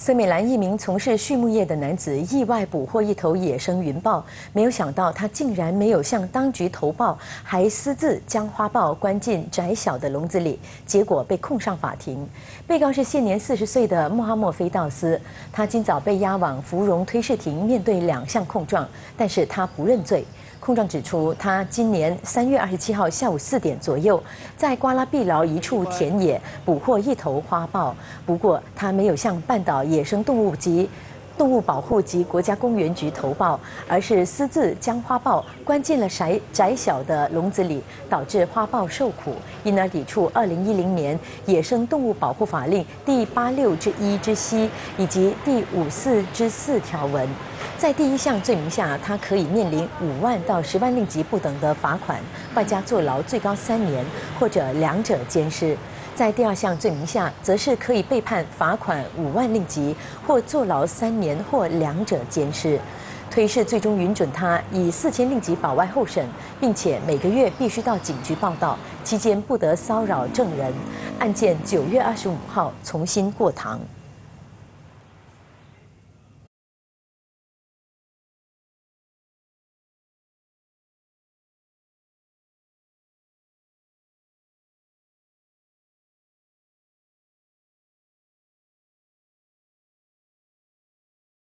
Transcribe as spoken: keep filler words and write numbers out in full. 森美兰一名从事畜牧业的男子意外捕获一头野生云豹，没有想到他竟然没有向当局投报，还私自将花豹关进窄小的笼子里，结果被控上法庭。被告是现年四十岁的穆哈默菲道斯，他今早被押往芙蓉推事庭面对两项控状，但是他不认罪。 控状指出，他今年三月二十七号下午四点左右，在瓜拉碧劳一处田野捕获一头花豹，不过他没有向半岛野生动物及动物保护及国家公园局投报，而是私自将花豹关进了窄窄小的笼子里，导致花豹受苦，因而抵触二零一零年《野生动物保护法令》第八六之一之七以及第五四之四条文。 在第一项罪名下，他可以面临五万到十万令吉不等的罚款，外加坐牢最高三年，或者两者兼施；在第二项罪名下，则是可以被判罚款五万令吉或坐牢三年，或两者兼施。推事最终允准他以四千令吉保外候审，并且每个月必须到警局报到，期间不得骚扰证人。案件九月二十五号重新过堂。